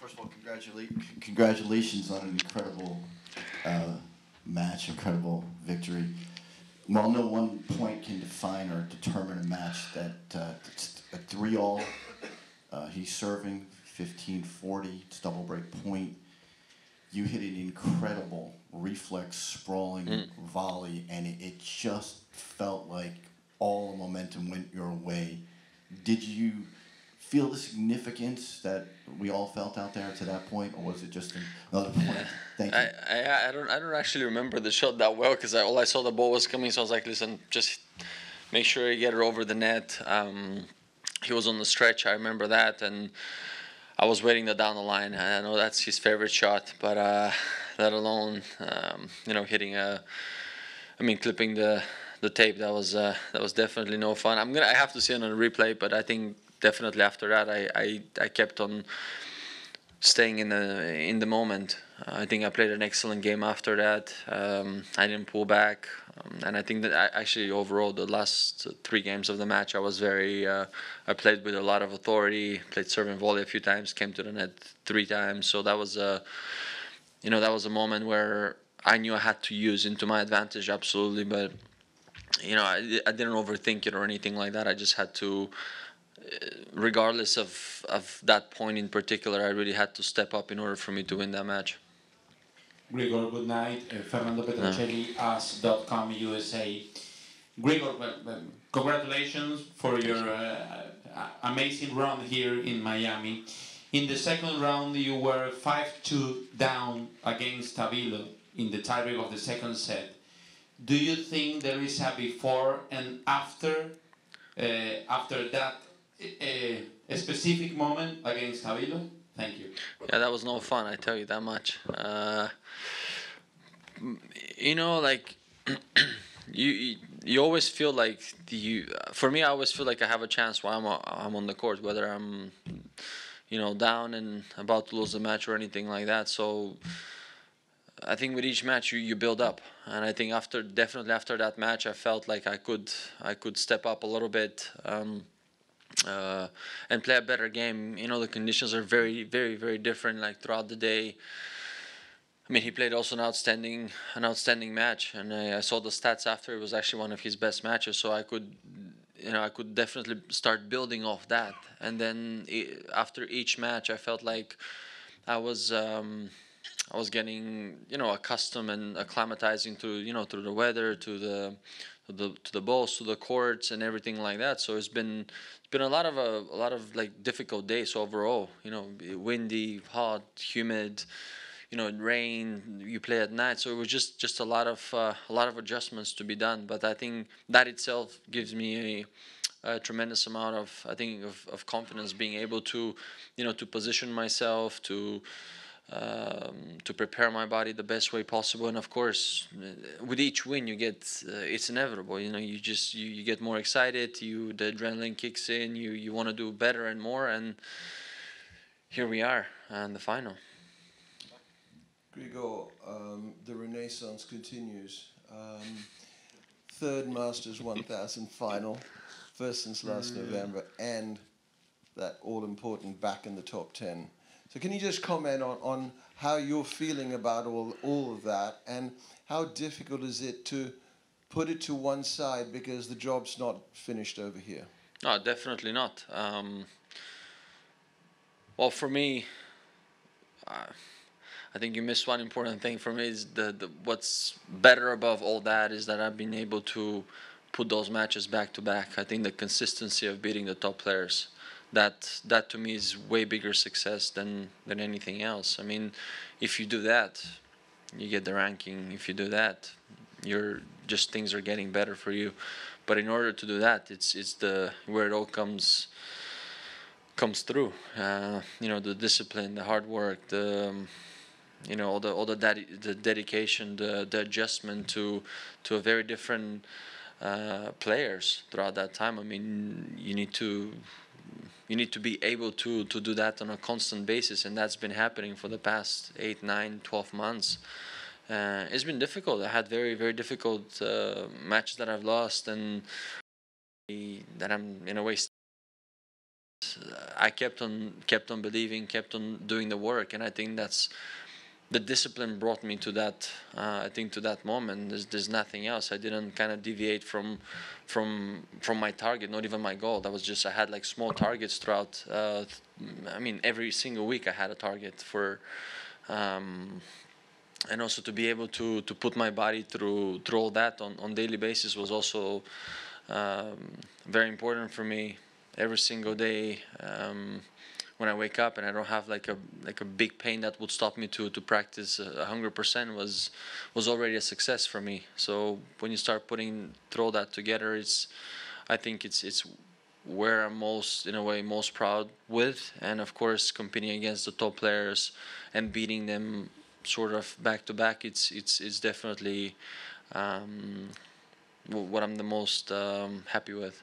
First of all, congratulations on an incredible match, incredible victory. Well, no one point can define or determine a match. That it's a 3-all. He's serving 15-40. It's double break point. You hit an incredible reflex, sprawling volley, and it just felt like all the momentum went your way. Did you feel the significance that we all felt out there to that point, or was it just another point? Thank you. I don't actually remember the shot that well, because all I saw the ball was coming, so I was like, listen, just make sure you get her over the net. He was on the stretch, I remember that, and I was waiting that down the line. I know that's his favorite shot, but let alone hitting clipping the tape. That was definitely no fun. I have to see it on a replay, but I think. Definitely after that, I kept on staying in the moment. I think I played an excellent game after that. I didn't pull back, and I think that overall the last 3 games of the match I was very. I played with a lot of authority. Played serve and volley a few times. Came to the net 3 times. So that was a moment where I knew I had to use into my advantage absolutely. But I didn't overthink it or anything like that. I just had to. Regardless of that point in particular, I really had to step up in order for me to win that match. Grigor, good night. Fernando Petrocelli, Us.com USA. Grigor, congratulations for your amazing round here in Miami. In the second round, you were 5-2 down against Tabilo in the tiebreak of the second set. Do you think there is a before and after, after that a specific moment against Tabilo? Thank you. Yeah, that was no fun, I tell you that much. You always feel like for me, I always feel like I have a chance while I'm on the court, whether I'm down and about to lose the match or anything like that. So I think with each match you build up, and I think after that match I felt like I could step up a little bit. And play a better game. The conditions are very, very, very different. Like throughout the day, he played also an outstanding match, and I saw the stats after. It was actually one of his best matches. So I could definitely start building off that. And then after each match, I felt like I was getting accustomed and acclimatizing to through the weather, to the balls, to the courts, and everything like that. So it's been a lot of like difficult days overall. Windy, hot, humid. It rained. You play at night, so it was just a lot of adjustments to be done. But I think that itself gives me a tremendous amount of I think of confidence, being able to to position myself to prepare my body the best way possible. And of course, with each win you get, it's inevitable, you get more excited, the adrenaline kicks in, you want to do better and more, and here we are in the final. Grigor, the renaissance continues. Third Masters 1000 final, first since last November, and that all-important back in the top 10. So can you just comment on how you're feeling about all of that, and how difficult is it to put it to one side because the job's not finished over here? No, definitely not. Well, for me, I think you missed one important thing. For me, is what's better above all that is that I've been able to put those matches back to back. I think the consistency of beating the top players. That to me is way bigger success than anything else. If you do that, you get the ranking. If you do that, things are getting better for you. But in order to do that, it's where it all comes through. The discipline, the hard work, the dedication, the adjustment to a very different players throughout that time. You need to be able to do that on a constant basis, and that's been happening for the past 8, 9, 12 months. It's been difficult. I had very, very difficult matches that I've lost, and that I'm in a way I kept on believing, kept on doing the work, and I think that's the discipline brought me to that. I think to that moment, there's nothing else. I didn't kind of deviate from my target, not even my goal. That was just, I had like small targets throughout. I mean, every single week I had a target for. And also to be able to put my body through all that on daily basis was also very important for me. Every single day when I wake up and I don't have like a big pain that would stop me to practice 100% was already a success for me. So when you start putting throw that together, I think it's where I'm most proud with, and of course competing against the top players and beating them sort of back to back. It's definitely what I'm the most happy with.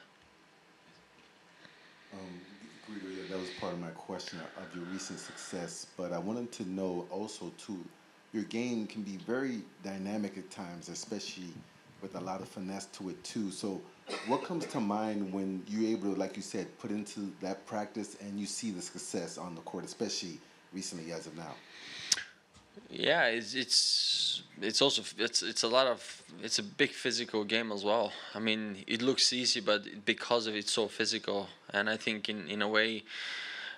Grigor, yeah, that was part of my question of your recent success, but I wanted to know also too, your game can be very dynamic at times, especially with a lot of finesse to it too. So what comes to mind when you're able to, like you said, put into that practice and you see the success on the court, especially recently as of now? Yeah, it's a big physical game as well. I mean, it looks easy, but because of it's so physical, and I think in a way,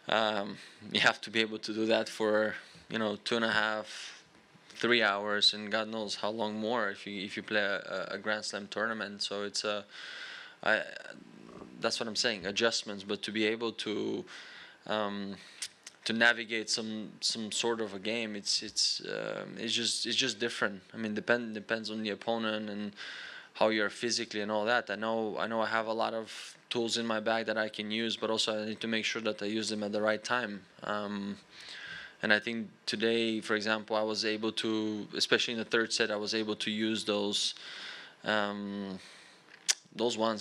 you have to be able to do that for 2.5, 3 hours, and God knows how long more if you play a Grand Slam tournament. So it's that's what I'm saying, adjustments. But to be able to navigate some sort of a game, it's just different. I mean, depends on the opponent and how you're physically and all that. I know I have a lot of tools in my bag that I can use, but also I need to make sure that I use them at the right time. And I think today, for example, I was able to, especially in the third set, I was able to use those ones,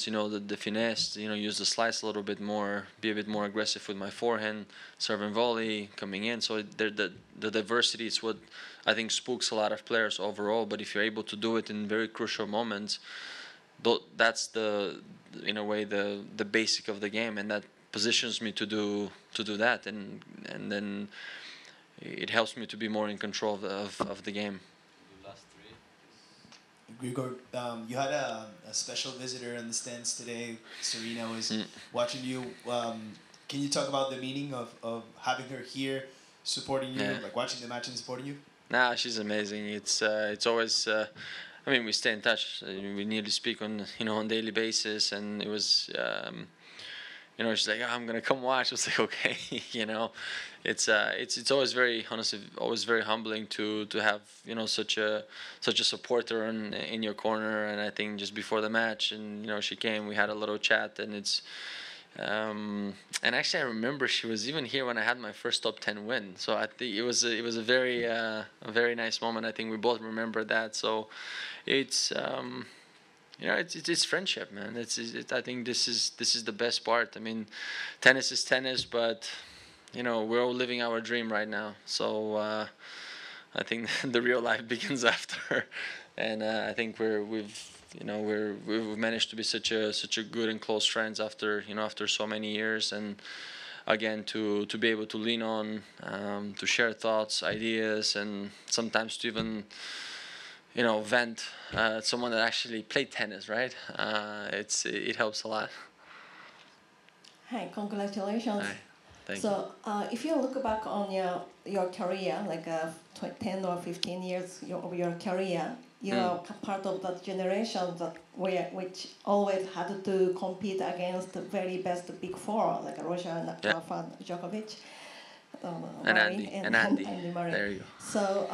the finesse, use the slice a little bit more, be a bit more aggressive with my forehand, serve and volley, coming in. So the diversity is what I think spooks a lot of players overall. But if you're able to do it in very crucial moments, that's the basic of the game, and that positions me to do that, and then it helps me to be more in control of the game. Grigor, you had a special visitor in the stands today. Serena was watching you. Can you talk about the meaning of having her here, supporting you, like watching the match and supporting you? Nah, she's amazing. It's always. I mean, we stay in touch. We nearly speak on daily basis, and it was. She's like, oh, I'm gonna come watch. I was like, okay, it's always very honestly, always very humbling to have such a supporter in your corner. And I think just before the match, and she came, we had a little chat, and it's, and actually I remember she was even here when I had my first top 10 win. So I think it was a very very nice moment. I think we both remember that. So it's. It's friendship, man. I think this is the best part. I mean, tennis is tennis, but we're all living our dream right now. So I think the real life begins after, and I think we've managed to be such a good and close friends after so many years, and again to be able to lean on, to share thoughts, ideas, and sometimes to even. Vent someone that actually played tennis, right? It helps a lot. Hi, congratulations. Hi. Thank you. If you look back on your career, like 10 or 15 years of your career, you are part of that generation which always had to compete against the very best Big Four, like Roger and Djokovic, Andy Murray. There you go. So.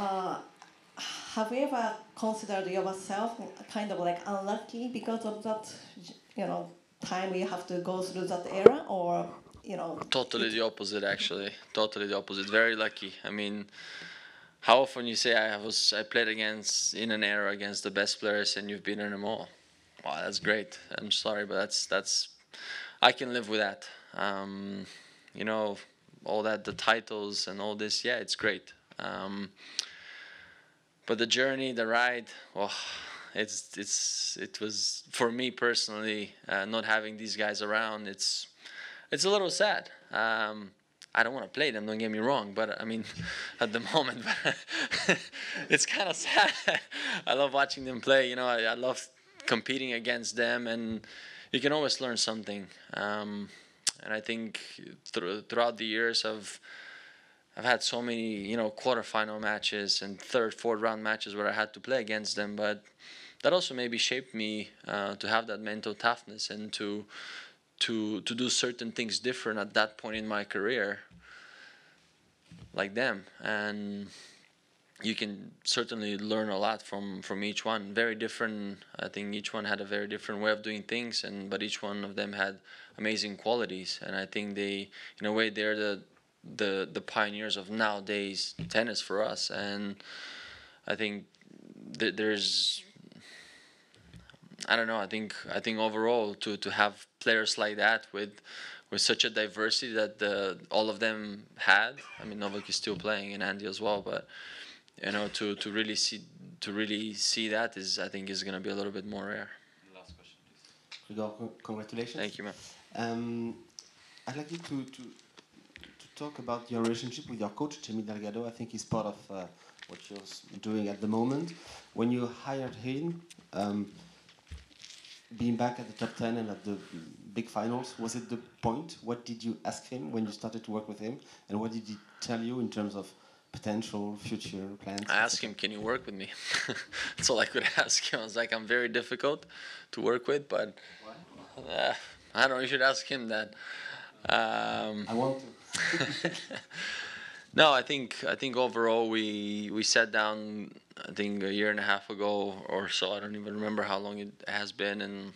Have you ever considered yourself kind of like unlucky because of that, time you have to go through that era, or, Totally the opposite, actually. Totally the opposite. Very lucky. I mean, how often you say I played in an era against the best players and you've been in them all. Wow, that's great. I'm sorry, but that's I can live with that. All that, the titles and all this. Yeah, it's great. But the journey, the ride, it was for me personally. Not having these guys around, it's a little sad. I don't want to play them, don't get me wrong, but I mean, at the moment, it's kind of sad. I love watching them play, you know, I love competing against them, and you can always learn something. And I think throughout the years, I've had so many, you know, quarterfinal matches and third, fourth round matches where I had to play against them, but that also maybe shaped me to have that mental toughness and to do certain things different at that point in my career, like them. And you can certainly learn a lot from each one. Very different. I think each one had a very different way of doing things, but each one of them had amazing qualities. And I think they, in a way, they're the pioneers of nowadays tennis for us. And I think there's, I don't know, I think overall to have players like that with such a diversity that all of them had. I mean, Novak is still playing and Andy as well, but you know, to really see that is, I think, is going to be a little bit more rare. Last question, please. Grigor, congratulations. Thank you, man. I'd like you to talk about your relationship with your coach, Jimy Delgado. I think he's part of what you're doing at the moment. When you hired him, being back at the top 10 and at the big finals, was it the point? What did you ask him when you started to work with him? And what did he tell you in terms of potential future plans? I asked him, can you work with me? That's all I could ask him. I was like, I'm very difficult to work with, but I don't know, you should ask him that. I want to. No, I think overall we sat down, I think, a year and a half ago or so. I don't even remember how long it has been, and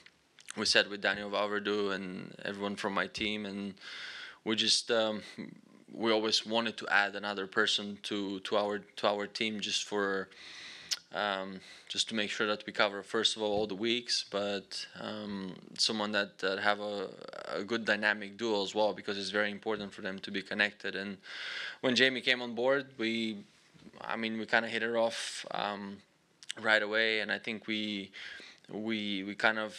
we sat with Daniel Valverde and everyone from my team, and we just we always wanted to add another person to our team, just for just to make sure that we cover, first of all the weeks, but someone that have a good dynamic duo as well, because it's very important for them to be connected. And when Jimy came on board, we kind of hit it off right away, and I think we kind of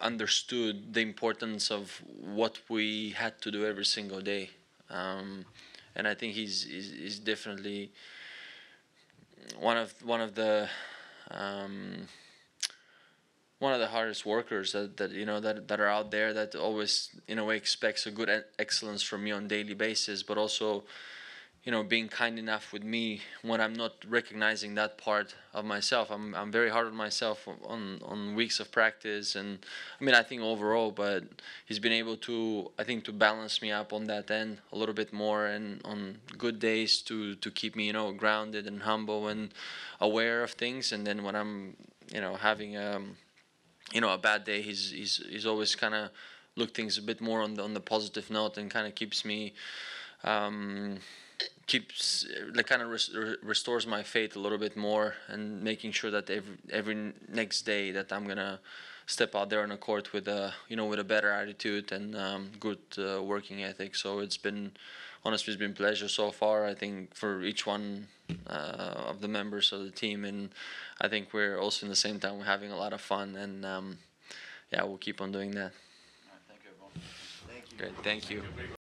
understood the importance of what we had to do every single day. And I think he's definitely one of the hardest workers that you know that are out there, that always in a way expects a good excellence from me on a daily basis, but also, you know, being kind enough with me when I'm not recognizing that part of myself. I'm very hard on myself on weeks of practice, and I mean, I think overall, but he's been able to, I think, to balance me up on that end a little bit more, and on good days to keep me, you know, grounded and humble and aware of things. And then when I'm, you know, having a bad day, he's always kind of looked things a bit more on the positive note, and kind of keeps me restores my faith a little bit more, and making sure that every next day that I'm gonna step out there on the court with a better attitude and good working ethic. So it's been a pleasure so far, I think, for each one of the members of the team, and I think we're also in the same time we're having a lot of fun, and yeah, we'll keep on doing that. All right, thank you everyone. Great, thank you.